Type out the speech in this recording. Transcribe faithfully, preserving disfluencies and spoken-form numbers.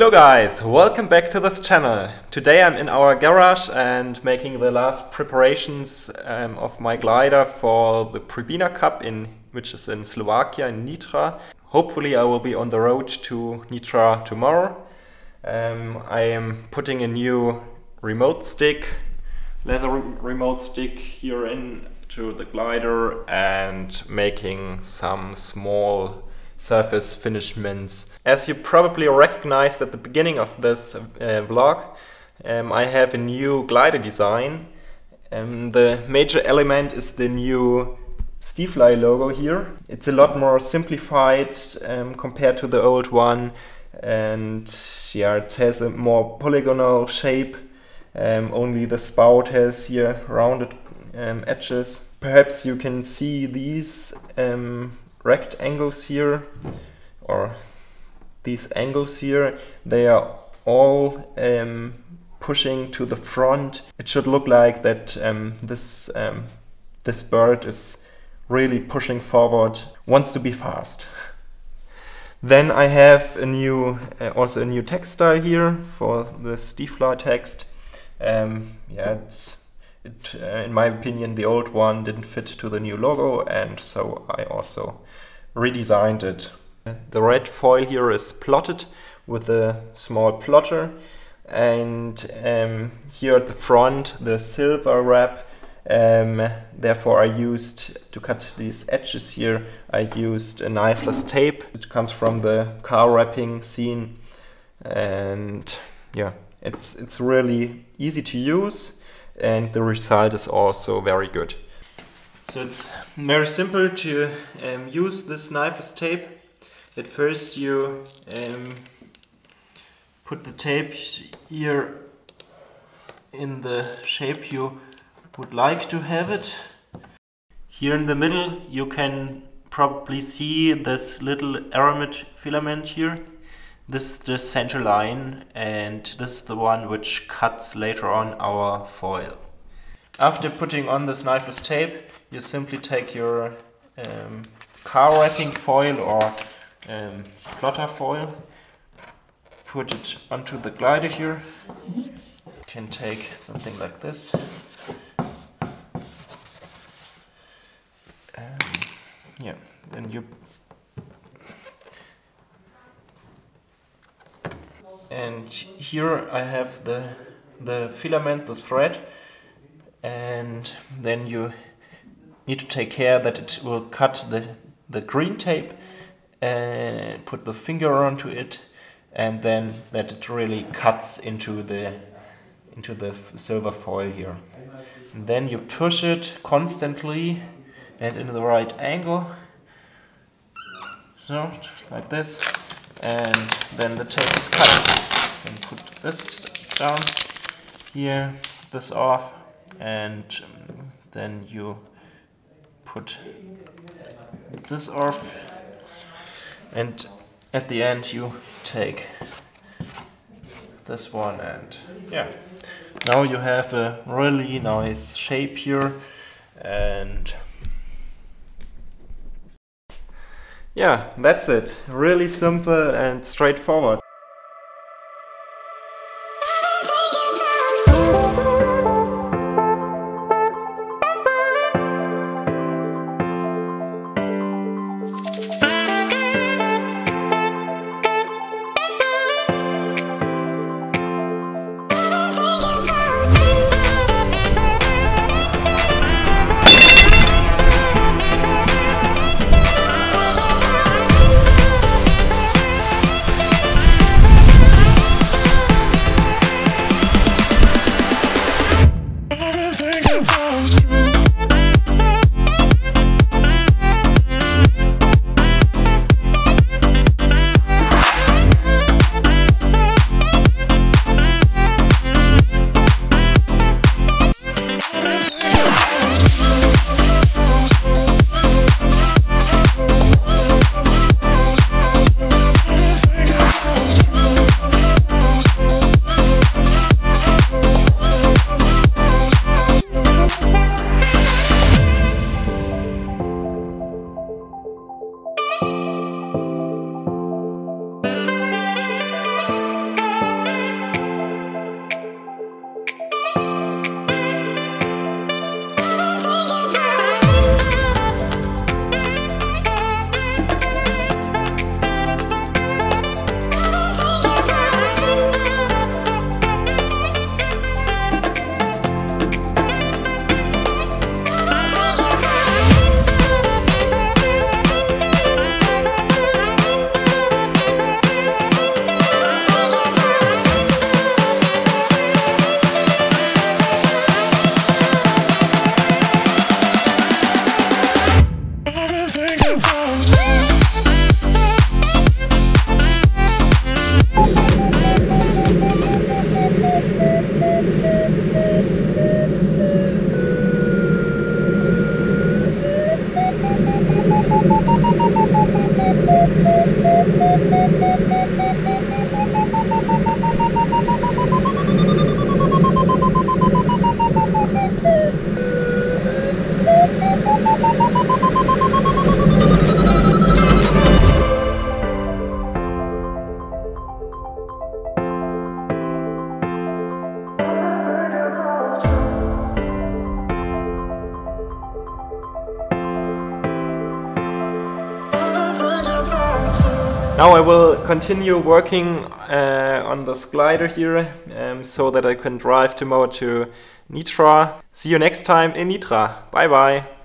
Hello guys, welcome back to this channel. Today I'm in our garage and making the last preparations um, of my glider for the Pribina Cup, in, which is in Slovakia, in Nitra. Hopefully I will be on the road to Nitra tomorrow. Um, I am putting a new remote stick, leather remote stick here into the glider and making some small surface finishments. As you probably recognized at the beginning of this uh, vlog, um, I have a new glider design. Um, the major element is the new Stefly logo here. It's a lot more simplified um, compared to the old one, and yeah, it has a more polygonal shape. Um, only the spout has here rounded um, edges. Perhaps you can see these um, rectangles here, or these angles here, they are all um, pushing to the front. It should look like that um, this, um, this bird is really pushing forward, wants to be fast. Then I have a new, uh, also a new text style here for the Stefly text. Um, yeah, it's It, uh, in my opinion, the old one didn't fit to the new logo, and so I also redesigned it. The red foil here is plotted with a small plotter, and um, here at the front the silver wrap, um, therefore I used, to cut these edges here, I used a knifeless tape. It comes from the car wrapping scene, and yeah, it's, it's really easy to use. And the result is also very good. So it's very simple to um, use this knifeless tape. At first you um, put the tape here in the shape you would like to have it. Here in the middle you can probably see this little aramid filament here. This is the center line, and this is the one which cuts later on our foil. After putting on this knifeless tape, you simply take your um, car wrapping foil or um, plotter foil, put it onto the glider here. You can take something like this. Um, yeah, then you And here I have the, the filament, the thread, and then you need to take care that it will cut the, the green tape, and put the finger onto it, and then that it really cuts into the, into the silver foil here. And then you push it constantly and in the right angle, so like this. And then the tape is cut. And put this down here, this off, and um, then you put this off, and at the end you take this one, and yeah, now you have a really nice shape here. And yeah, that's it. Really simple and straightforward. Now I will continue working uh, on this glider here, um, so that I can drive tomorrow to Nitra. See you next time in Nitra. Bye bye.